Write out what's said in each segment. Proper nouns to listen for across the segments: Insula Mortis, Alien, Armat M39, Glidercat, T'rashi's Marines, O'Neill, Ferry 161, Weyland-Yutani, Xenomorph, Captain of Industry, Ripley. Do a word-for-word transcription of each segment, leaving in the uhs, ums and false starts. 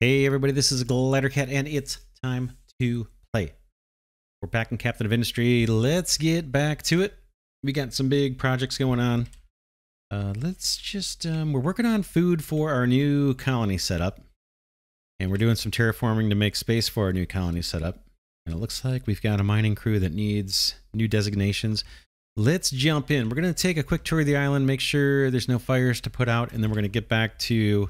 Hey everybody, this is Glidercat and it's time to play. We're back in Captain of Industry. Let's get back to it. We got some big projects going on. Uh, let's just, um, we're working on food for our new colony setup. And we're doing some terraforming to make space for our new colony setup. And it looks like we've got a mining crew that needs new designations. Let's jump in. We're going to take a quick tour of the island, make sure there's no fires to put out, and then we're going to get back to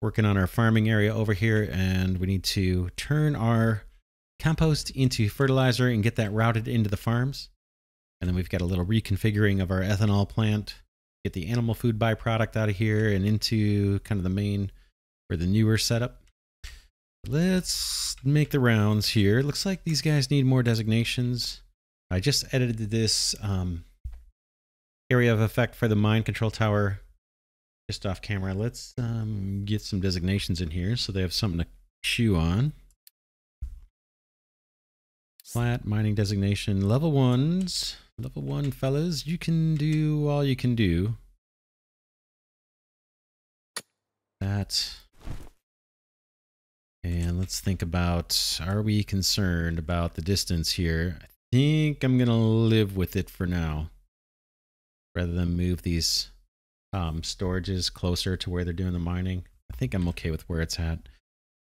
working on our farming area over here, and we need to turn our compost into fertilizer and get that routed into the farms. And then we've got a little reconfiguring of our ethanol plant, get the animal food byproduct out of here and into kind of the main or the newer setup. Let's make the rounds here. Looks like these guys need more designations. I just edited this um, area of effect for the mine control tower just off camera. Let's um, get some designations in here so they have something to chew on. Flat mining designation, level ones. Level one, fellas, you can do all you can do. That. And let's think about, are we concerned about the distance here? I think I'm gonna live with it for now, rather than move these Um, storage is closer to where they're doing the mining. I think I'm okay with where it's at.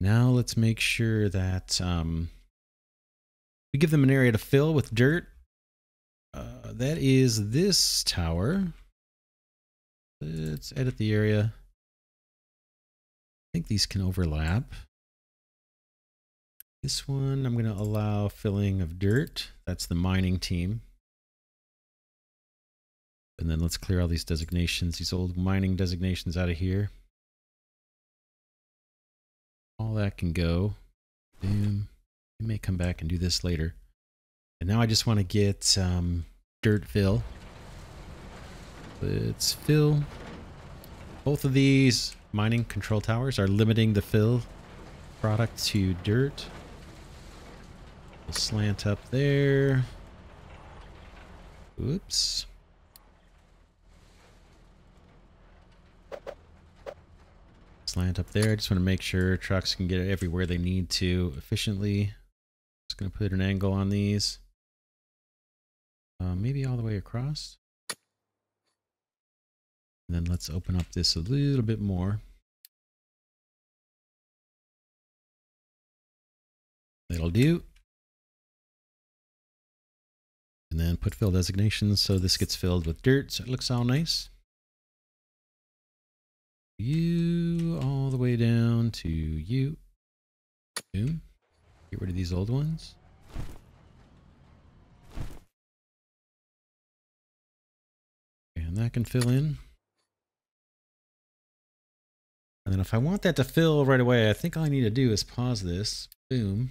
Now let's make sure that um, we give them an area to fill with dirt. Uh, that is this tower. Let's edit the area. I think these can overlap. This one, I'm going to allow filling of dirt. That's the mining team. And then let's clear all these designations, these old mining designations out of here. All that can go. Boom. We may come back and do this later. And now I just want to get um, dirt fill. Let's fill. Both of these mining control towers are limiting the fill product to dirt. We'll slant up there. Oops. Slant up there. I just want to make sure trucks can get it everywhere they need to efficiently. Just going to put an angle on these. Uh, maybe all the way across. And then let's open up this a little bit more. That'll do. And then put fill designations so this gets filled with dirt so it looks all nice. You all the way down to you. Boom. Get rid of these old ones. And that can fill in. And then if I want that to fill right away, I think all I need to do is pause this. Boom.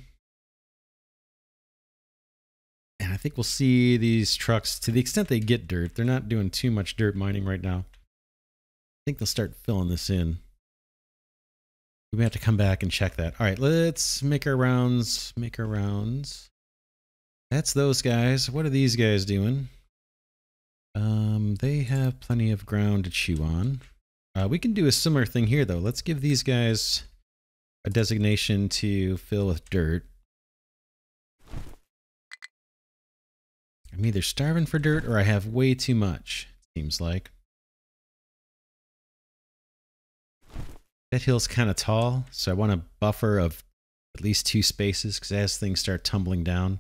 And I think we'll see these trucks, to the extent they get dirt, they're not doing too much dirt mining right now. I think they'll start filling this in. We may have to come back and check that. All right, let's make our rounds, make our rounds. That's those guys. What are these guys doing? Um, they have plenty of ground to chew on. Uh, we can do a similar thing here though. Let's give these guys a designation to fill with dirt. I'm either starving for dirt or I have way too much, it seems like. That hill's kind of tall, so I want a buffer of at least two spaces, because as things start tumbling down,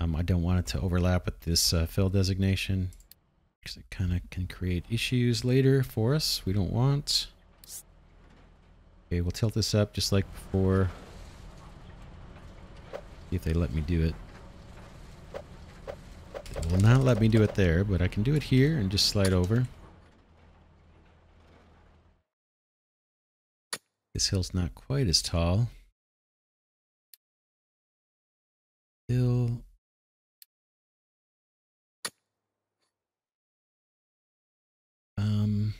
um, I don't want it to overlap with this uh, fill designation, because it kind of can create issues later for us we don't want. Okay, we'll tilt this up just like before. See if they let me do it. They will not let me do it there, but I can do it here and just slide over. This hill's not quite as tall. Hill. Um,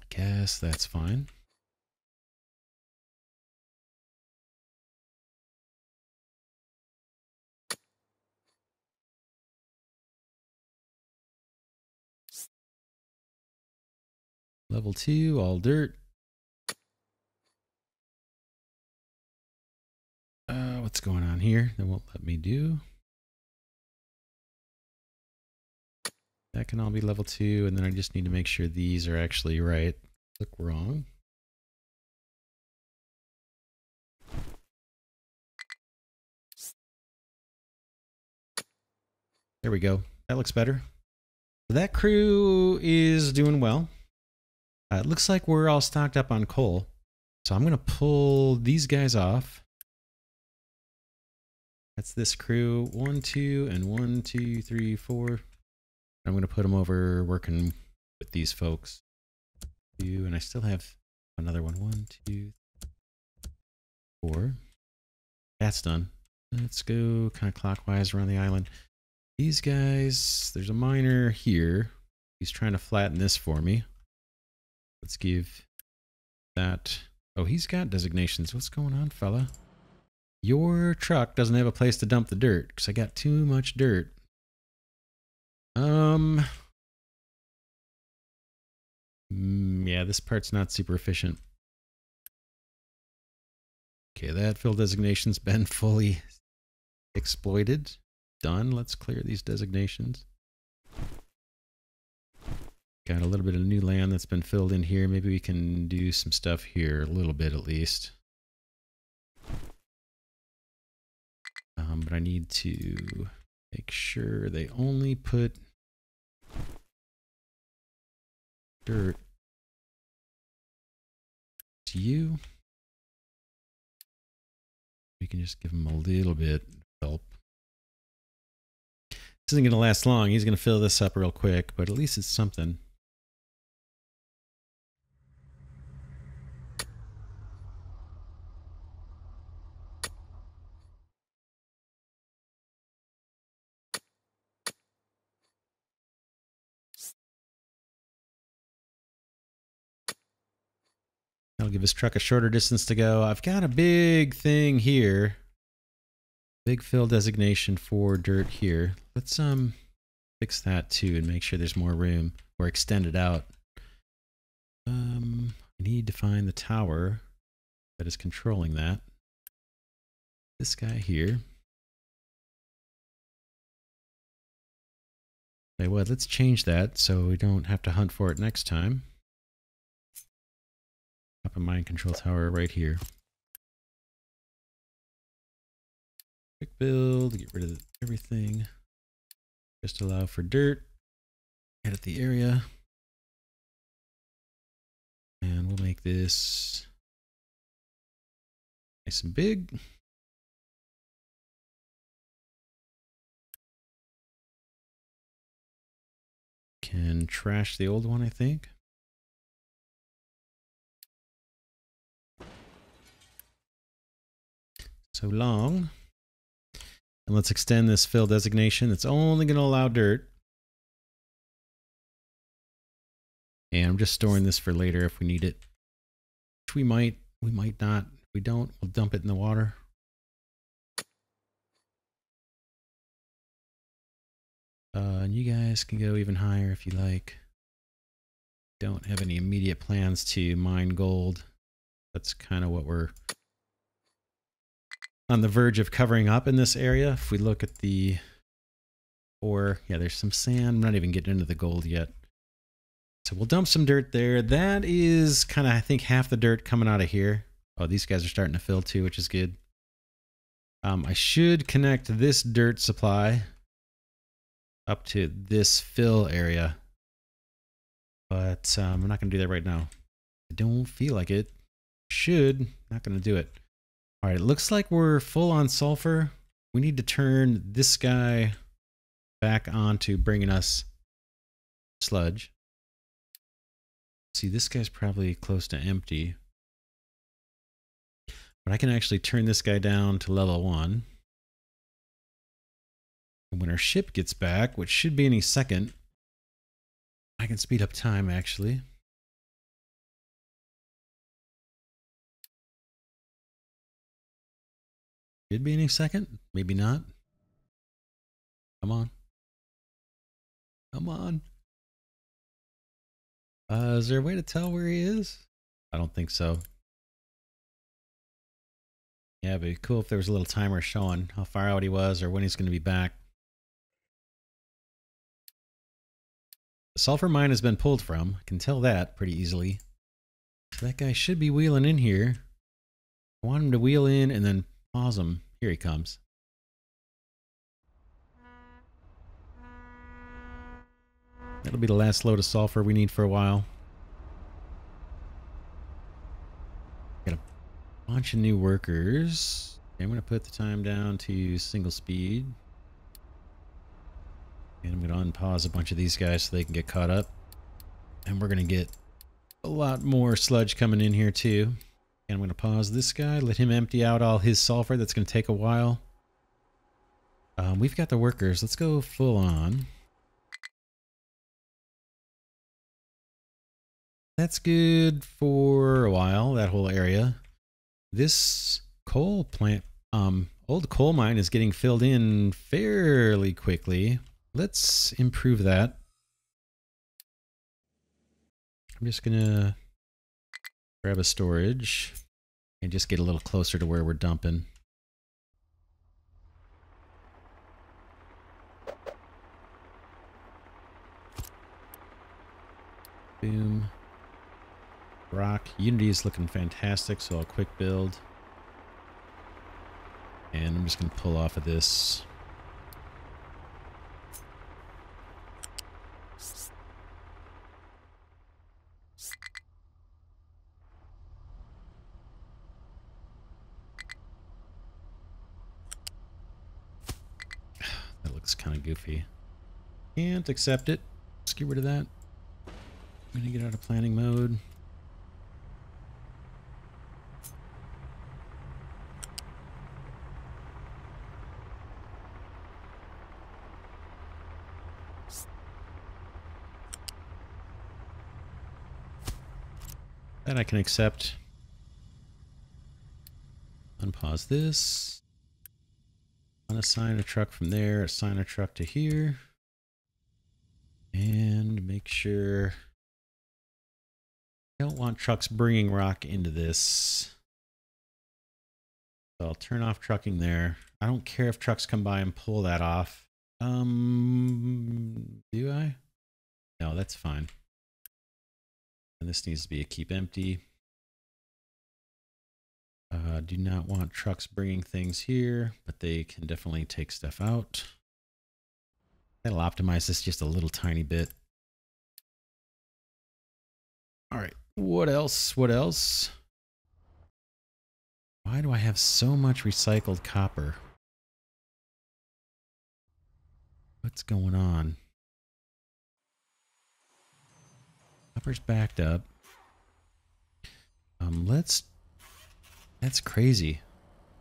I guess that's fine. Level two, all dirt. going on here that won't let me do. That can all be level two, and then I just need to make sure these are actually right. Look wrong. There we go. That looks better. That crew is doing well. Uh, it looks like we're all stocked up on coal. So I'm going to pull these guys off. That's this crew. One, two, and one, two, three, four. I'm going to put them over working with these folks. Two, and I still have another one. One, two, four. That's done. Let's go kind of clockwise around the island. These guys, there's a miner here. He's trying to flatten this for me. Let's give that. Oh, he's got designations. What's going on, fella? Your truck doesn't have a place to dump the dirt because I got too much dirt. Um, yeah, this part's not super efficient. Okay, that fill designation's been fully exploited. Done. Let's clear these designations. Got a little bit of new land that's been filled in here. Maybe we can do some stuff here, a little bit at least. Um, but I need to make sure they only put dirt to you. We can just give them a little bit of help. This isn't going to last long. He's going to fill this up real quick, but at least it's something. I'll give his truck a shorter distance to go. I've got a big thing here. Big fill designation for dirt here. Let's um fix that too and make sure there's more room or extend it out. Um, I need to find the tower that is controlling that. This guy here. Okay, well, let's change that so we don't have to hunt for it next time. Up a mine control tower right here. Quick build, get rid of everything. Just allow for dirt. Edit the area. And we'll make this nice and big. Can trash the old one, I think. So long. And let's extend this fill designation. It's only going to allow dirt. And I'm just storing this for later if we need it. Which we might, we might not. If we don't, we'll dump it in the water. Uh, and you guys can go even higher if you like. Don't have any immediate plans to mine gold. That's kind of what we're on the verge of covering up in this area. If we look at the ore, yeah, there's some sand. I'm not even getting into the gold yet. So we'll dump some dirt there. That is kind of, I think, half the dirt coming out of here. Oh, these guys are starting to fill too, which is good. Um, I should connect this dirt supply up to this fill area, but um, I'm not going to do that right now. I don't feel like it. Should, not going to do it. All right, it looks like we're full on sulfur. We need to turn this guy back on to bringing us sludge. See, this guy's probably close to empty. But I can actually turn this guy down to level one. And when our ship gets back, which should be any second, I can speed up time actually. Could be any second, maybe not. Come on. Come on. Uh, is there a way to tell where he is? I don't think so. Yeah, but it'd be cool if there was a little timer showing how far out he was or when he's going to be back. The sulfur mine has been pulled from. I can tell that pretty easily. So that guy should be wheeling in here. I want him to wheel in and then pause him. Here he comes. That'll be the last load of sulfur we need for a while. Got a bunch of new workers. Okay, I'm going to put the time down to single speed. And I'm going to unpause a bunch of these guys so they can get caught up. And we're going to get a lot more sludge coming in here too. And I'm going to pause this guy, let him empty out all his sulfur. That's going to take a while. Um, we've got the workers. Let's go full on. That's good for a while, that whole area. This coal plant, um, old coal mine is getting filled in fairly quickly. Let's improve that. I'm just gonna grab a storage and just get a little closer to where we're dumping. Boom. Rock. Unity is looking fantastic, so I'll quick build. And I'm just going to pull off of this. That looks kind of goofy. Can't accept it. Let's get rid of that. I'm going to get out of planning mode. That I can accept. Unpause this. I'm gonna assign a truck from there, assign a truck to here. And make sure I don't want trucks bringing rock into this. So I'll turn off trucking there. I don't care if trucks come by and pull that off. Um, do I? No, that's fine. And this needs to be a keep empty. Uh, do not want trucks bringing things here, but they can definitely take stuff out. That'll optimize this just a little tiny bit. All right, what else? What else? Why do I have so much recycled copper? What's going on? Copper's backed up. Um, let's. That's crazy.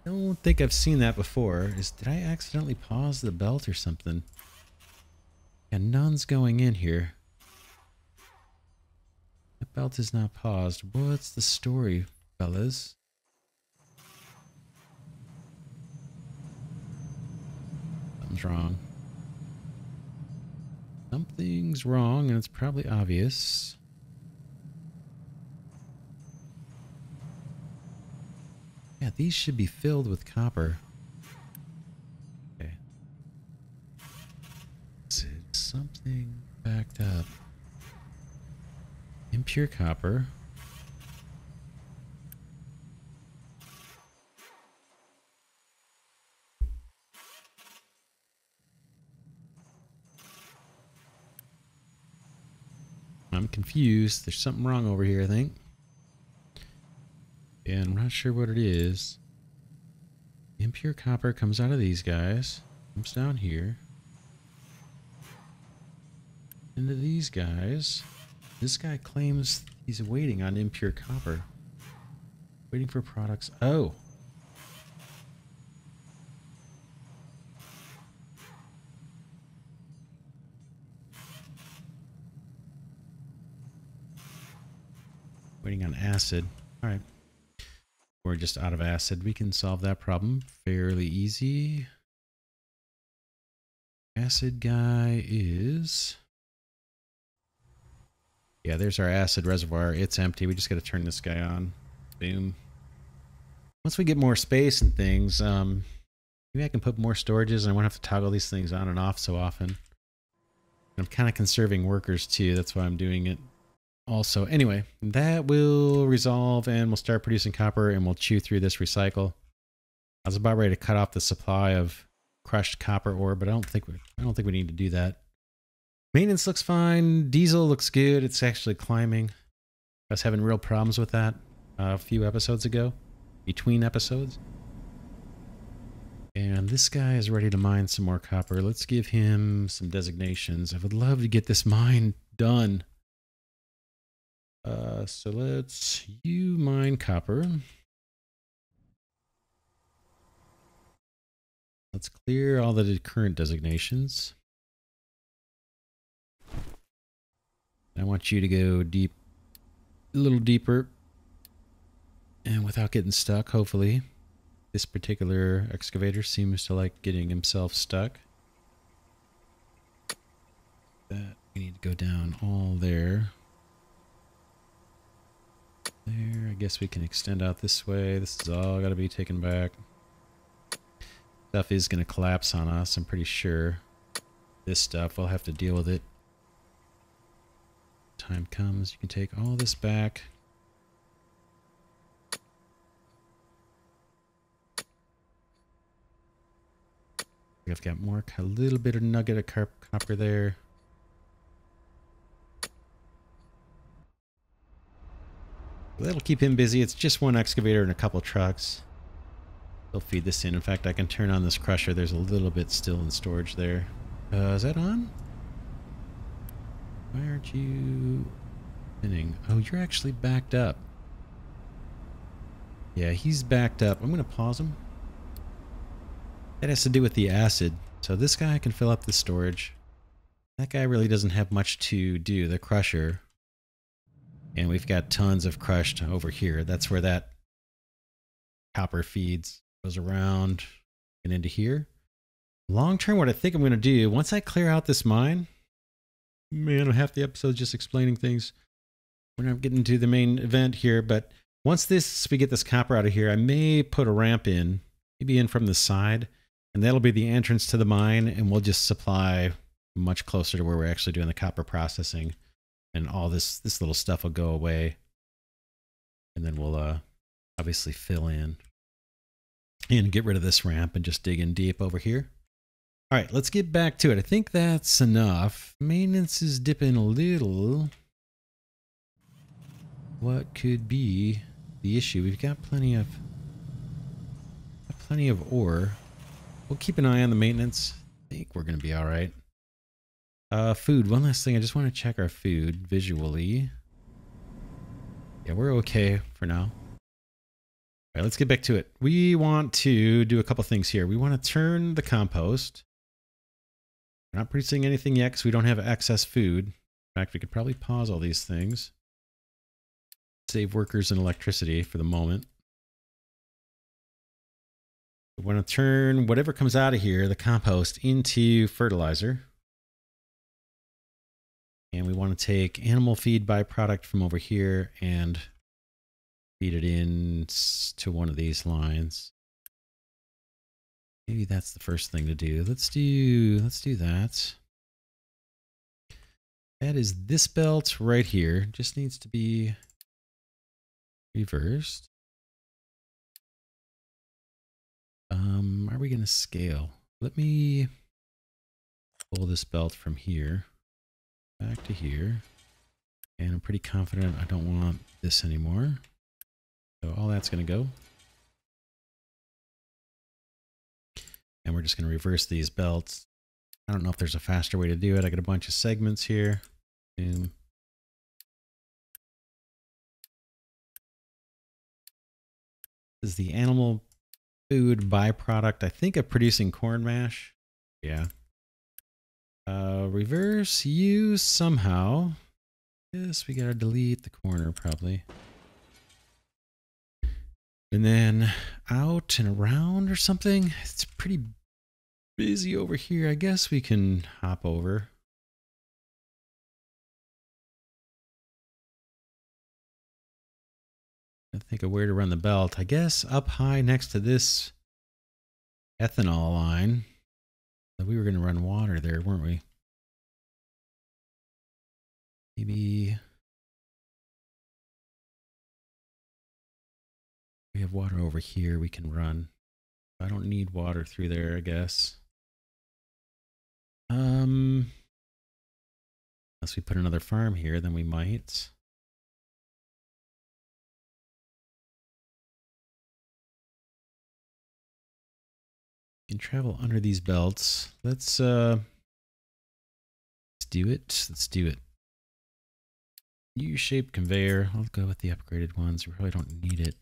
I don't think I've seen that before. Is did I accidentally pause the belt or something? And none's going in here. That belt is not paused. What's the story, fellas? Something's wrong. Something's wrong, and it's probably obvious. Yeah, these should be filled with copper. Okay. Is it something backed up? Impure copper. I'm confused. There's something wrong over here, I think. And I'm not sure what it is. Impure copper comes out of these guys, comes down here, into these guys. This guy claims he's waiting on impure copper. Waiting for products. Oh! Waiting on acid. All right. We're just out of acid. We can solve that problem fairly easy. Acid guy is... Yeah, there's our acid reservoir. It's empty. We just got to turn this guy on. Boom. once we get more space and things, um, maybe I can put more storages and I won't have to toggle these things on and off so often. I'm kind of conserving workers too. That's why I'm doing it also. Anyway, that will resolve and we'll start producing copper and we'll chew through this recycle. I was about ready to cut off the supply of crushed copper ore, but I don't think we, I don't think we need to do that. Maintenance looks fine. Diesel looks good. It's actually climbing. I was having real problems with that a few episodes ago, between episodes. And this guy is ready to mine some more copper. Let's give him some designations. I would love to get this mine done. Uh, so let's, you mine copper. Let's clear all the current designations. I want you to go deep, a little deeper, and without getting stuck, hopefully. This particular excavator seems to like getting himself stuck. That we need to go down all there. There, I guess we can extend out this way. This is all got to be taken back. Stuff is going to collapse on us, I'm pretty sure. This stuff, we'll have to deal with it. Time comes, you can take all this back. I've got more, a little bit of nugget of copper there. That'll keep him busy. It's just one excavator and a couple trucks. He'll feed this in. In fact, I can turn on this crusher. There's a little bit still in storage there. Uh, is that on? Why aren't you spinning? Oh, you're actually backed up. Yeah, he's backed up. I'm going to pause him. That has to do with the acid. So this guy can fill up the storage. That guy really doesn't have much to do, the crusher. And we've got tons of crushed over here. That's where that copper feeds, goes around and into here. Long term, what I think I'm going to do, once I clear out this mine, man, half the episode just explaining things. We're not getting to the main event here, but once this, we get this copper out of here, I may put a ramp in, maybe in from the side. And that'll be the entrance to the mine, and we'll just supply much closer to where we're actually doing the copper processing, and all this this little stuff will go away, and then we'll uh, obviously fill in and get rid of this ramp and just dig in deep over here. All right, let's get back to it. I think that's enough. Maintenance is dipping a little. What could be the issue? We've got plenty of plenty of ore. We'll keep an eye on the maintenance. I think we're going to be all right. Uh, food. One last thing. I just want to check our food visually. Yeah, we're okay for now. All right, let's get back to it. We want to do a couple things here. We want to turn the compost. We're not producing anything yet because we don't have excess food. In fact, we could probably pause all these things. Save workers and electricity for the moment. We want to turn whatever comes out of here, the compost, into fertilizer. And we want to take animal feed byproduct from over here and feed it in to one of these lines. Maybe that's the first thing to do. Let's do, let's do that. That is this belt right here. Just needs to be reversed. Um, are we going to scale? Let me pull this belt from here back to here. And I'm pretty confident I don't want this anymore. So all that's going to go. And we're just going to reverse these belts. I don't know if there's a faster way to do it. I got a bunch of segments here. Boom. This is the animal food byproduct, I think, of producing corn mash. Yeah. Uh, reverse use somehow. Yes, we gotta delete the corner probably. And then out and around or something. It's pretty busy over here. I guess we can hop over. I to think of where to run the belt. I guess up high next to this ethanol line. We were going to run water there, weren't we? Maybe we have water over here we can run. I don't need water through there, I guess. Um, unless we put another farm here, then we might. Can travel under these belts. Let's uh let's do it. Let's do it. U-shaped conveyor. I'll go with the upgraded ones. We probably don't need it.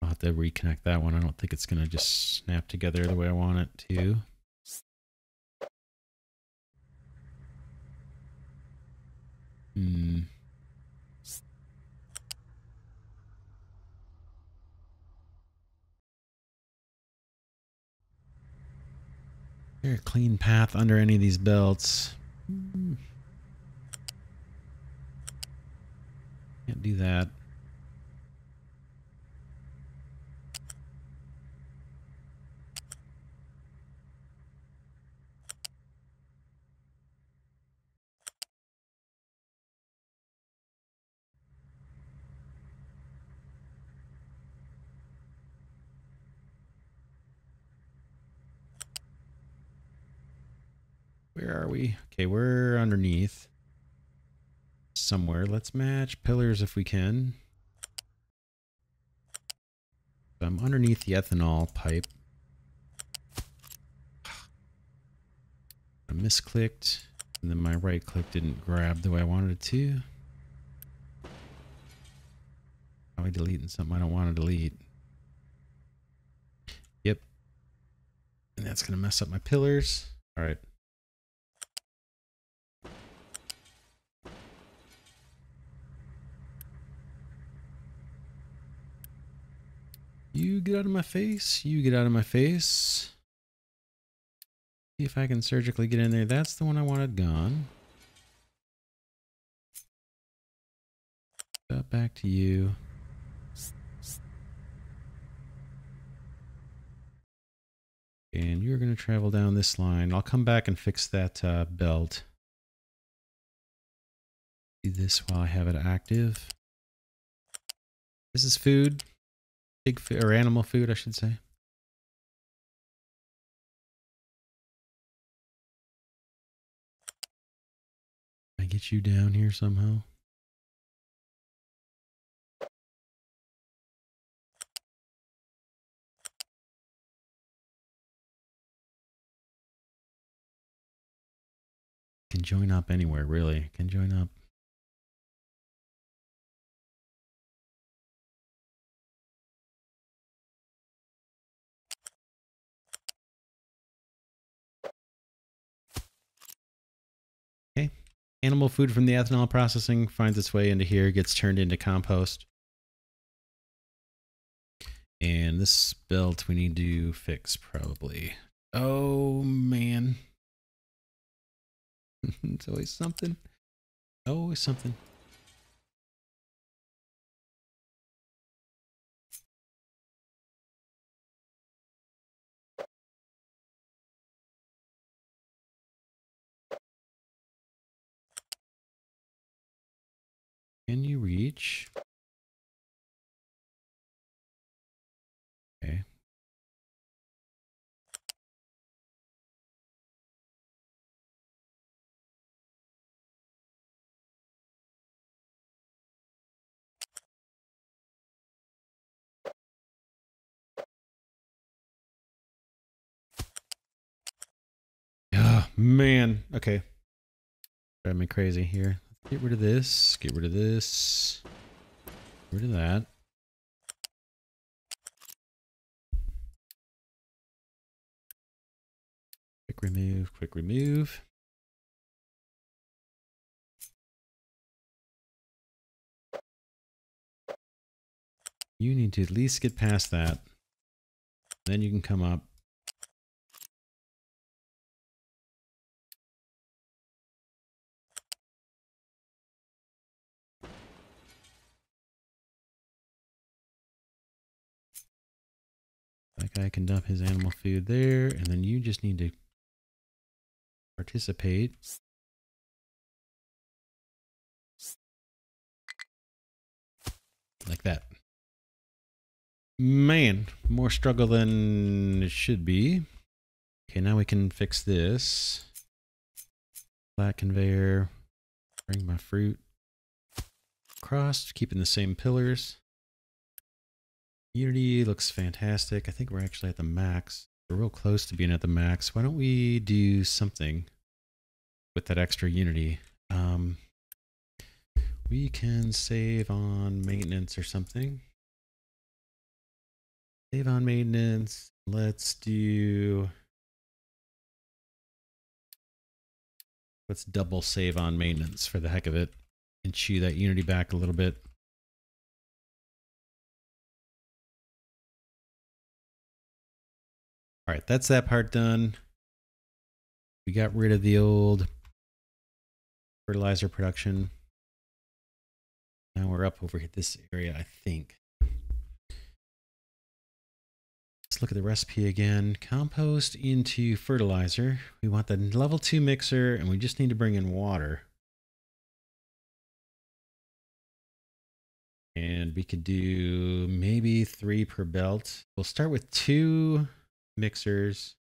I'll have to reconnect that one. I don't think it's gonna just snap together the way I want it to. Hmm. Is there a clean path under any of these belts? Mm. Can't do that. Where are we? Okay, we're underneath somewhere. Let's match pillars if we can. So I'm underneath the ethanol pipe. I misclicked, and then my right click didn't grab the way I wanted it to. Probably deleting something I don't want to delete. Yep. And that's going to mess up my pillars. All right. You get out of my face. You get out of my face. See if I can surgically get in there. That's the one I wanted gone. Got back to you. And you're going to travel down this line. I'll come back and fix that uh, belt. Do this while I have it active. This is food. Pig food, or animal food, I should say. Can I get you down here somehow? Can join up anywhere, really. Can join up. Animal food from the ethanol processing finds its way into here, gets turned into compost. And this belt we need to fix probably. Oh, man. It's always something. Always something. Can you reach? Okay. Oh, man. Okay. Drive me crazy here. Get rid of this, get rid of this, get rid of that. Quick remove, quick remove. You need to at least get past that. Then you can come up. That guy can dump his animal food there, and then you just need to participate. Like that. Man, more struggle than it should be. Okay, now we can fix this. Flat conveyor. Bring my fruit across, keeping the same pillars. Unity looks fantastic. I think we're actually at the max. We're real close to being at the max. Why don't we do something with that extra unity? Um, we can save on maintenance or something. Save on maintenance. Let's do... Let's double save on maintenance for the heck of it and chew that unity back a little bit. All right, that's that part done. We got rid of the old fertilizer production. Now we're up over this area, I think. Let's look at the recipe again. Compost into fertilizer. We want the level two mixer, and we just need to bring in water. And we could do maybe three per belt. We'll start with two mixers.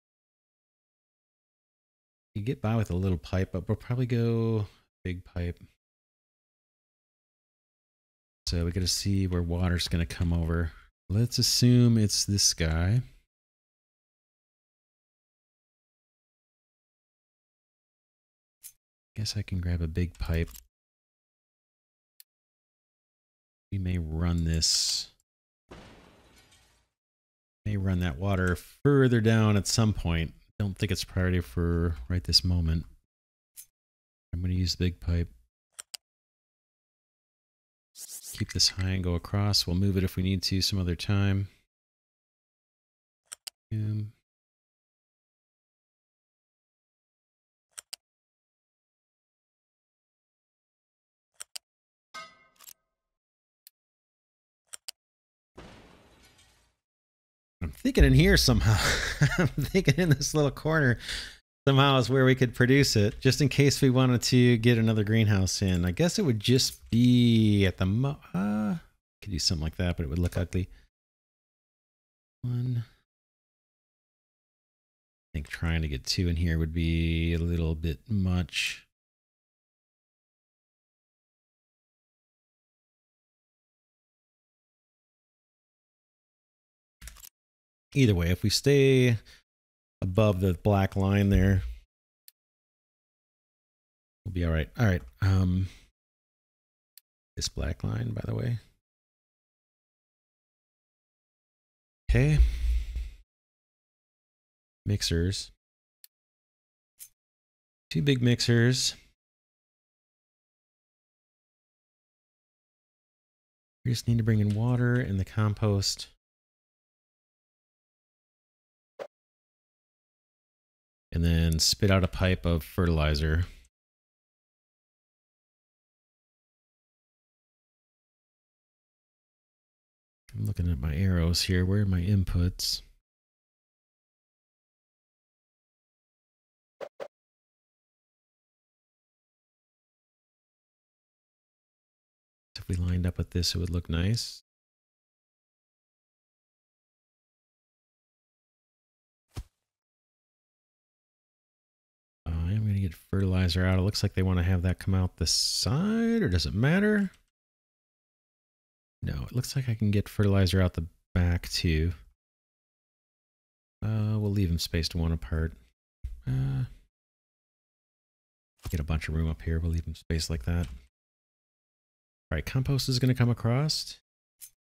You get by with a little pipe, but we'll probably go big pipe. So we got to see where water's going to come over. Let's assume it's this guy. Guess I can grab a big pipe. We may run this. May run that water further down at some point. Don't think it's priority for right this moment. I'm going to use the big pipe. Keep this high and go across. We'll move it if we need to some other time. Um, I'm thinking in here somehow. I'm thinking in this little corner somehow is where we could produce it, just in case we wanted to get another greenhouse in. I guess it would just be at the mo uh, could do something like that, but it would look ugly. One. I think trying to get two in here would be a little bit much. Either way, if we stay above the black line there, we'll be all right. All right. Um, this black line, by the way. Okay. Mixers. Two big mixers. We just need to bring in water and the compost. And then spit out a pipe of fertilizer. I'm looking at my arrows here. Where are my inputs? If we lined up with this, it would look nice. I'm going to get fertilizer out. It looks like they want to have that come out the side, or does it matter? No, it looks like I can get fertilizer out the back too. Uh, we'll leave them spaced one apart. Uh, get a bunch of room up here. We'll leave them spaced like that. All right, compost is going to come across,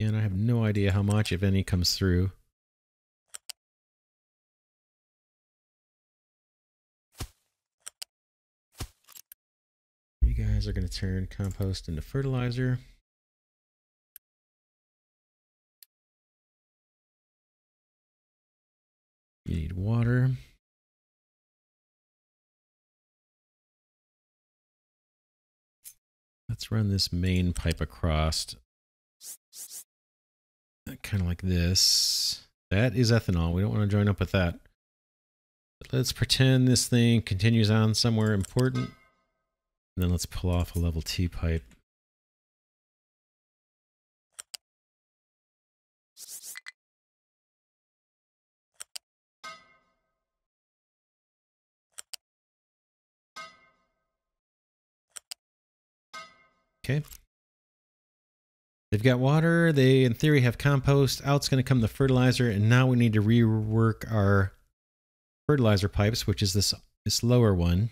and I have no idea how much, if any, comes through. Guys are going to turn compost into fertilizer. You need water. Let's run this main pipe across, kind of like this. That is ethanol. We don't want to join up with that. But let's pretend this thing continues on somewhere important. And then let's pull off a level T pipe. Okay. They've got water. They, in theory, have compost. Out's going to come the fertilizer, and now we need to rework our fertilizer pipes, which is this this lower one.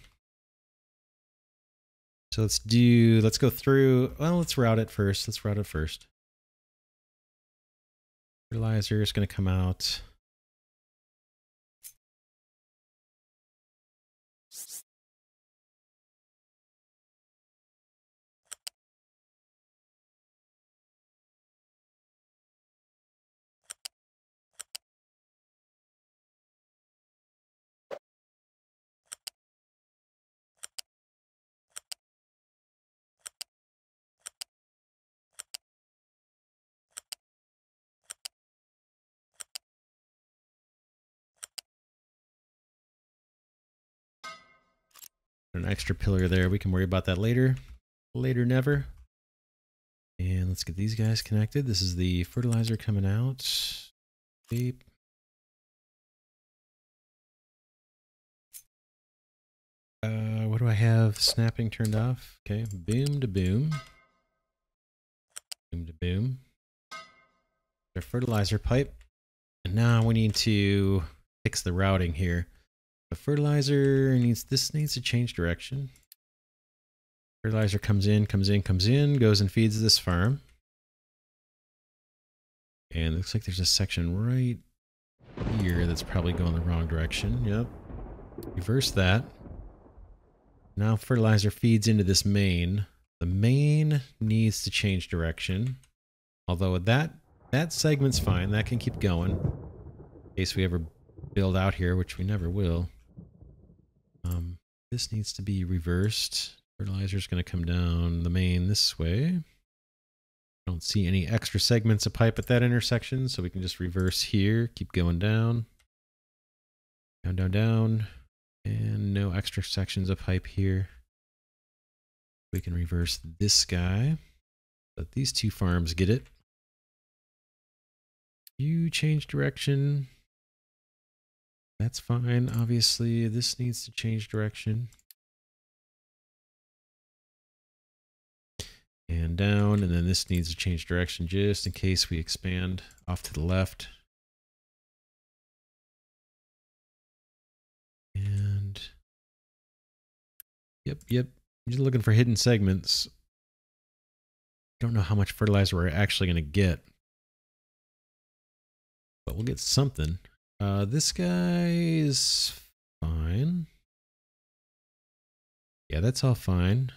So let's do. Let's go through. Well, let's route it first. Let's route it first. Fertilizer is going to come out. An extra pillar there. We can worry about that later. Later, never. And let's get these guys connected. This is the fertilizer coming out. Beep. Uh, what do I have? Snapping turned off. Okay. Boom to boom. Boom to boom. Their fertilizer pipe. And now we need to fix the routing here. The fertilizer needs, this needs to change direction. Fertilizer comes in, comes in, comes in, goes and feeds this farm. And it looks like there's a section right here that's probably going the wrong direction. Yep. Reverse that. Now fertilizer feeds into this main. The main needs to change direction. Although that, that segment's fine. That can keep going. In case we ever build out here, which we never will. Um, this needs to be reversed. Fertilizer is going to come down the main this way. Don't see any extra segments of pipe at that intersection, so we can just reverse here. Keep going down. Down, down, down. And no extra sections of pipe here. We can reverse this guy. Let these two farms get it. You change direction. That's fine. Obviously, this needs to change direction. And down, and then this needs to change direction just in case we expand off to the left. And yep, yep. I'm just looking for hidden segments. Don't know how much fertilizer we're actually going to get. But we'll get something. Uh, this guy is fine. Yeah, that's all fine.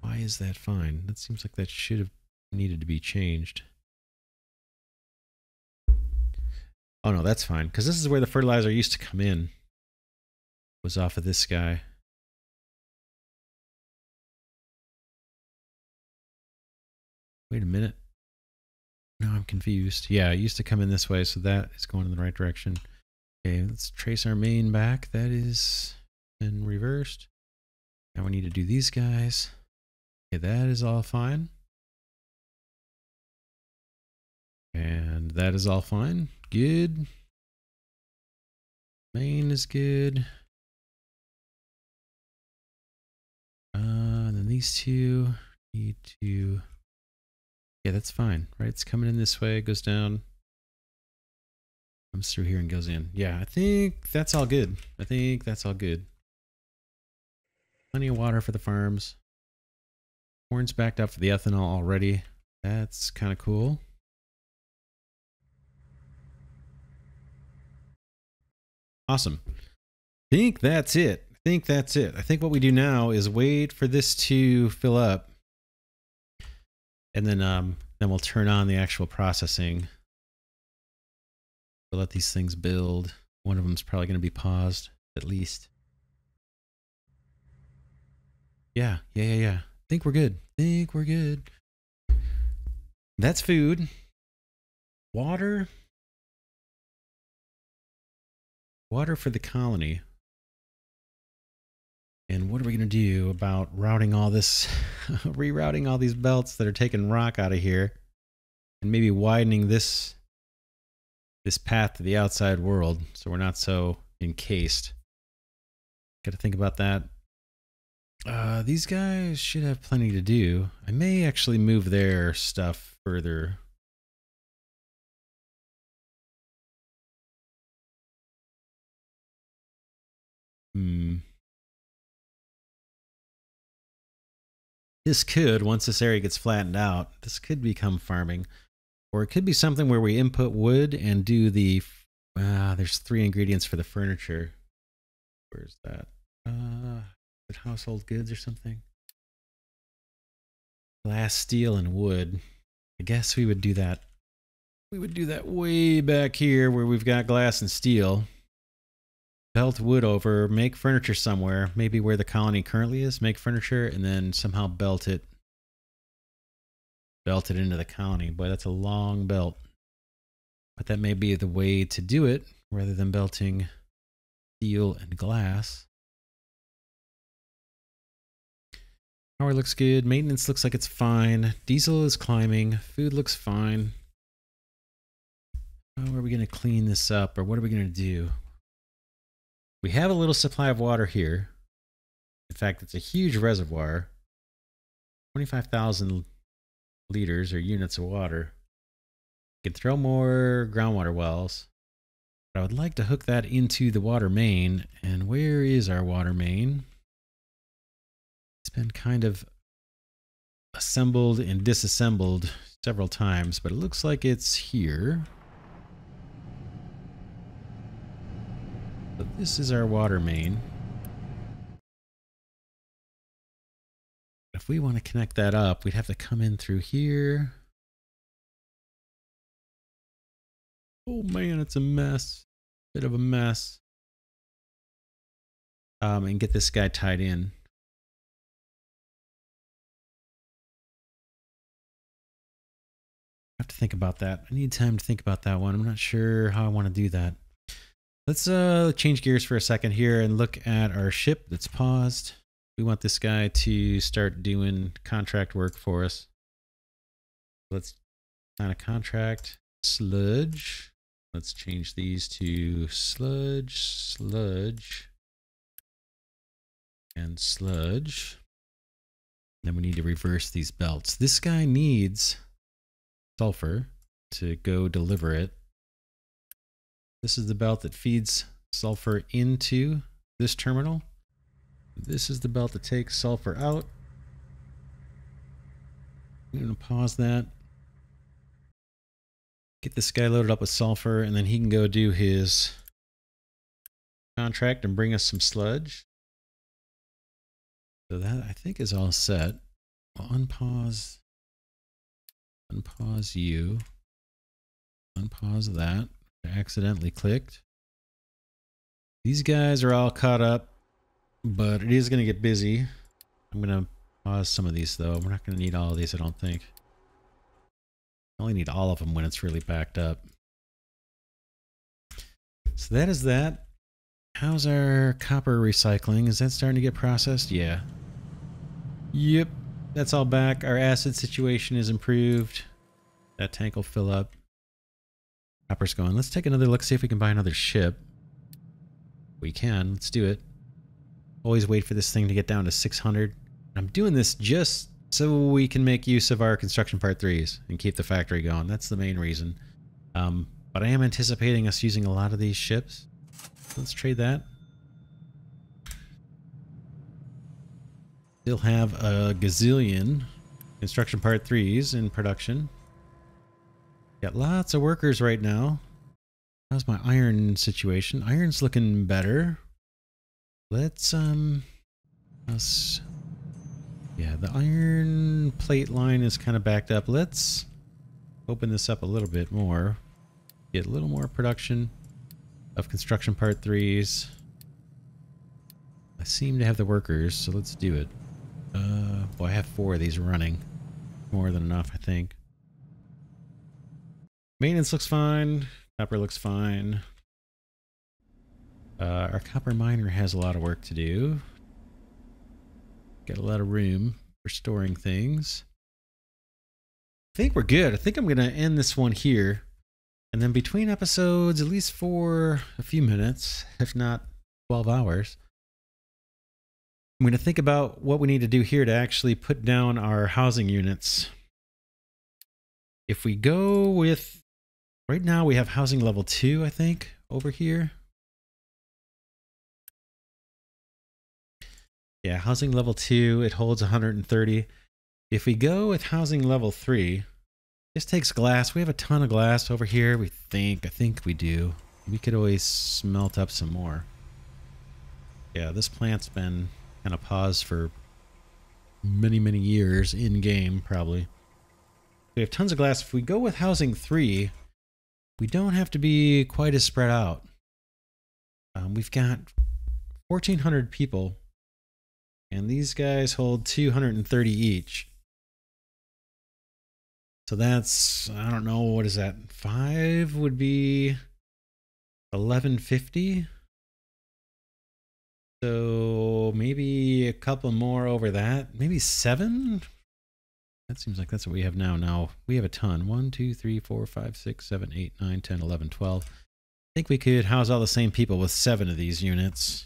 Why is that fine? That seems like that should have needed to be changed. Oh no, that's fine. Because this is where the fertilizer used to come in. Was off of this guy. Wait a minute. No, I'm confused. Yeah, it used to come in this way, so that is going in the right direction. Okay, let's trace our main back. That is then reversed. Now we need to do these guys. Okay, that is all fine. And that is all fine. Good. Main is good. Uh, and then these two need to... Yeah, that's fine, right? It's coming in this way, goes down, comes through here and goes in. Yeah, I think that's all good. I think that's all good. Plenty of water for the farms. Corn's backed up for the ethanol already. That's kind of cool. Awesome. I think that's it. I think that's it. I think what we do now is wait for this to fill up. And then, um, then we'll turn on the actual processing. We'll let these things build. One of them's probably going to be paused, at least. Yeah, yeah, yeah, yeah. I think we're good. I think we're good. That's food. Water. Water for the colony. And what are we going to do about routing all this, rerouting all these belts that are taking rock out of here, and maybe widening this this path to the outside world so we're not so encased. Got to think about that. Uh, these guys should have plenty to do. I may actually move their stuff further. Hmm. This could, once this area gets flattened out, this could become farming. Or it could be something where we input wood and do the... Uh, there's three ingredients for the furniture. Where's that? Uh, is it household goods or something? Glass, steel, and wood. I guess we would do that. We would do that way back here where we've got glass and steel. Belt wood over, make furniture somewhere, maybe where the colony currently is, make furniture, and then somehow belt it. Belt it into the colony. Boy, that's a long belt. But that may be the way to do it, rather than belting steel and glass. Power looks good. Maintenance looks like it's fine. Diesel is climbing. Food looks fine. How are we going to clean this up, or what are we going to do? We have a little supply of water here. In fact, it's a huge reservoir. twenty-five thousand liters or units of water. You can throw more groundwater wells. But I would like to hook that into the water main. And where is our water main? It's been kind of assembled and disassembled several times, but it looks like it's here. So this is our water main. If we want to connect that up, we'd have to come in through here. Oh man, it's a mess. Bit of a mess. Um, and get this guy tied in. I have to think about that. I need time to think about that one. I'm not sure how I want to do that. Let's uh, change gears for a second here and look at our ship that's paused. We want this guy to start doing contract work for us. Let's sign a contract. Sludge. Let's change these to sludge, sludge, and sludge. Then we need to reverse these belts. This guy needs sulfur to go deliver it. This is the belt that feeds sulfur into this terminal. This is the belt that takes sulfur out. I'm going to pause that. Get this guy loaded up with sulfur, and then he can go do his contract and bring us some sludge. So that, I think, is all set. I'll unpause. Unpause you. Unpause that. Accidentally clicked. These guys are all caught up, but it is going to get busy. I'm going to pause some of these though. We're not going to need all of these, I don't think. I only need all of them when it's really backed up. So that is that. How's our copper recycling? Is that starting to get processed? Yeah. Yep. That's all back. Our acid situation is improved. That tank will fill up. Copper's going. Let's take another look, see if we can buy another ship. We can. Let's do it. Always wait for this thing to get down to six hundred. I'm doing this just so we can make use of our construction part threes and keep the factory going. That's the main reason. Um, but I am anticipating us using a lot of these ships. Let's trade that. Still have a gazillion construction part threes in production. Got lots of workers right now. How's my iron situation? Iron's looking better. Let's, um, us, yeah, the iron plate line is kind of backed up. Let's open this up a little bit more. Get a little more production of construction part threes. I seem to have the workers, so let's do it. Uh, well, I have four of these running. More than enough, I think. Maintenance looks fine. Copper looks fine. Uh, our copper miner has a lot of work to do. Got a lot of room for storing things. I think we're good. I think I'm going to end this one here. And then between episodes, at least for a few minutes, if not twelve hours, I'm going to think about what we need to do here to actually put down our housing units. If we go with, right now we have housing level two, I think, over here. Yeah, housing level two, it holds one hundred thirty. If we go with housing level three, this takes glass. We have a ton of glass over here, we think. I think we do. We could always smelt up some more. Yeah, this plant's been kind of paused for many, many years in game, probably. We have tons of glass. If we go with housing three, we don't have to be quite as spread out. Um, we've got fourteen hundred people. And these guys hold two hundred thirty each. So that's, I don't know, what is that? Five would be eleven fifty. So maybe a couple more over that. Maybe seven? That seems like that's what we have now. Now we have a ton. One, two, three, four, five, six, seven, eight, nine, ten, eleven, twelve. I think we could house all the same people with seven of these units.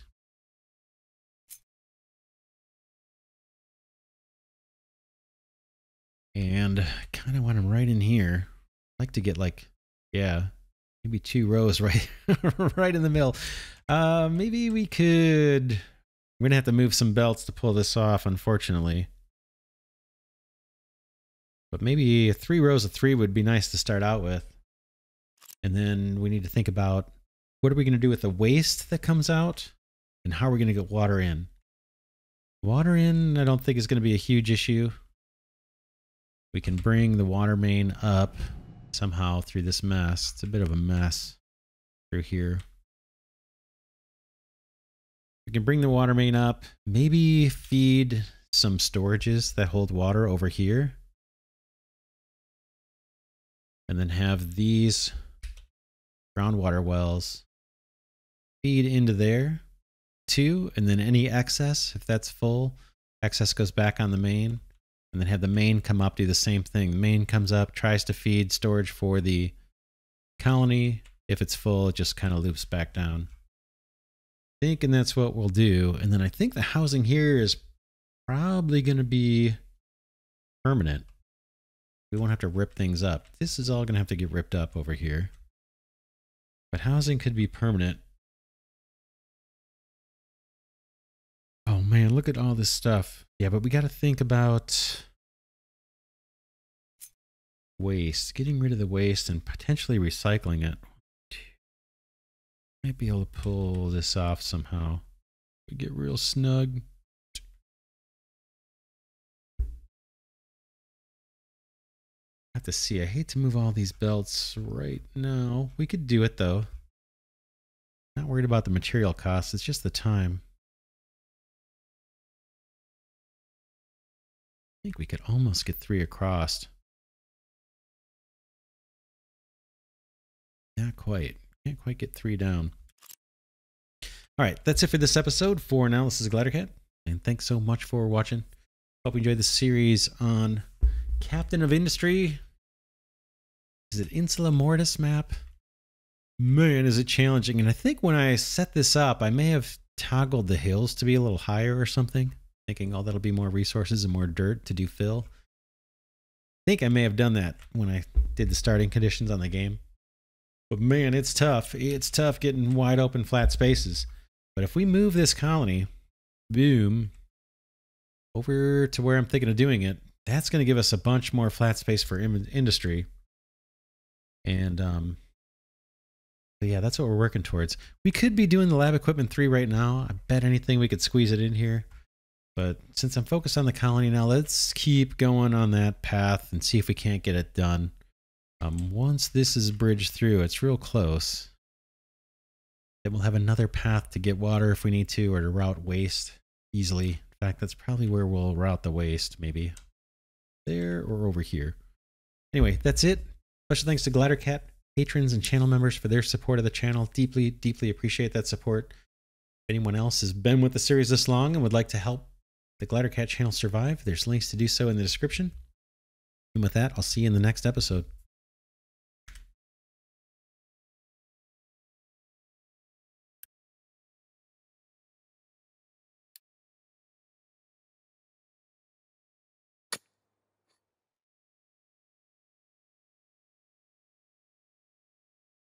And kind of want them right in here. I'd like to get like, yeah, maybe two rows right, right in the middle. Uh, maybe we could, we're gonna have to move some belts to pull this off, unfortunately. But maybe three rows of three would be nice to start out with. And then we need to think about what are we gonna do with the waste that comes out and how are we gonna get water in? Water in, I don't think is gonna be a huge issue. We can bring the water main up somehow through this mess. It's a bit of a mess through here. We can bring the water main up, maybe feed some storages that hold water over here. And then have these groundwater wells feed into there too. And then any excess, if that's full, excess goes back on the main. And then have the main come up, do the same thing. The main comes up, tries to feed storage for the colony. If it's full, it just kind of loops back down. I think, and that's what we'll do. And then I think the housing here is probably going to be permanent. We won't have to rip things up. This is all going to have to get ripped up over here. But housing could be permanent. Oh man, look at all this stuff. Yeah, but we got to think about waste, getting rid of the waste and potentially recycling it. Might be able to pull this off somehow. We get real snug. Have to see. I hate to move all these belts right now. We could do it though. Not worried about the material costs, it's just the time. I think we could almost get three across. Not quite. Can't quite get three down. All right, that's it for this episode. For now, this is Glidercat, and thanks so much for watching. Hope you enjoyed the series on Captain of Industry. Is it Insula Mortis map? Man, is it challenging. And I think when I set this up, I may have toggled the hills to be a little higher or something. Thinking, oh, that'll be more resources and more dirt to do fill. I think I may have done that when I did the starting conditions on the game. But man, it's tough. It's tough getting wide open flat spaces. But if we move this colony, boom, over to where I'm thinking of doing it, that's going to give us a bunch more flat space for industry. And um, yeah, that's what we're working towards. We could be doing the lab equipment three right now. I bet anything we could squeeze it in here. But since I'm focused on the colony now, let's keep going on that path and see if we can't get it done. Um, once this is bridged through, it's real close. Then we'll have another path to get water if we need to, or to route waste easily. In fact, that's probably where we'll route the waste, maybe. There or over here. Anyway, that's it. Special thanks to Glidercat, patrons, and channel members for their support of the channel. Deeply, deeply appreciate that support. If anyone else has been with the series this long and would like to help the Glidercat channel survive, there's links to do so in the description. And with that, I'll see you in the next episode.